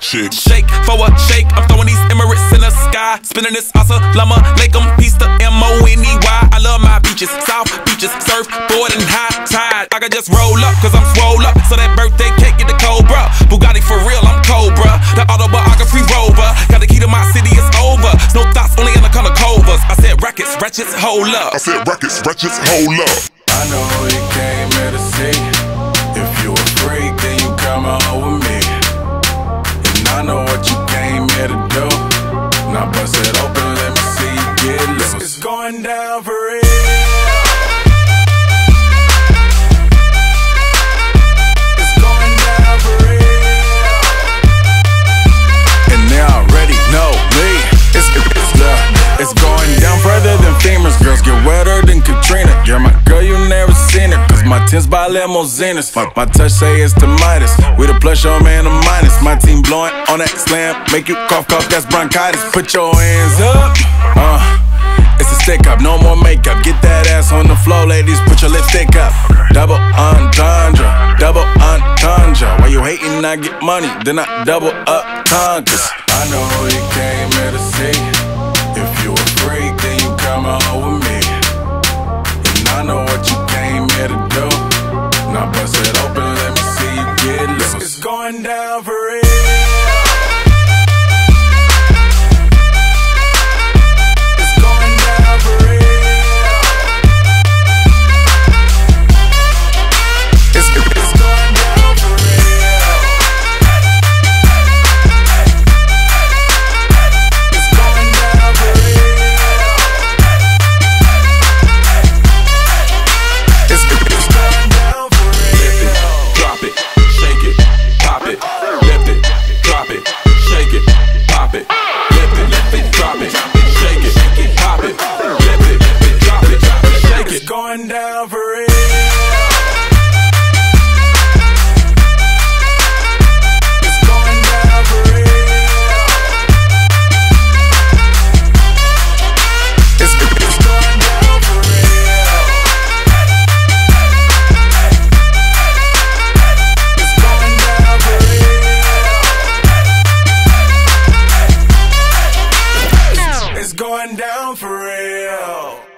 fly. Shake for a shake, I'm throwing these Emirates in the sky. Spinning this awesome llama, make them piece the M.O.N.E.Y. I love my beaches, south beaches, surf, board and high tide. I can just roll up, cause I'm swole up, so that birthday cake get the Cobra. Bugatti for real, I'm Cobra, the autobiography rover. Got the key to my city, it's over. No thoughts, only Anna Kournikovas. I said rackets, wretches, hold up. I said rackets, wretches, hold up. I know you came here to see. If you a freak, then you come out with me. And I know what you came here to do. Now bust it open, let me see you get loose. It's going down for real. It's going down further than femurs. Girls get wetter than Katrina. You're my girl, you never seen her. Cause my tents by limousines. My touch say it's the Midas. With a plus, your man a minus. My team blowing on that slam. Make you cough, cough, that's bronchitis. Put your hands up. It's a stick up, no more makeup. Get that ass on the floor, ladies, put your lipstick up. Double entendre, double entendre. Why you hating, I get money, then I double up tongas. I know who you came here to see. If you a freak, then you come out with me. And I know what you came here to do. Now bust it open, let me see you get loose. It's going down for real. It's going down for real. It's going down for real. Down for real. It's going down for real. It's going down for real. It's going down for real. It's going down for real.